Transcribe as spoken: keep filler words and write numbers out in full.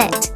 it.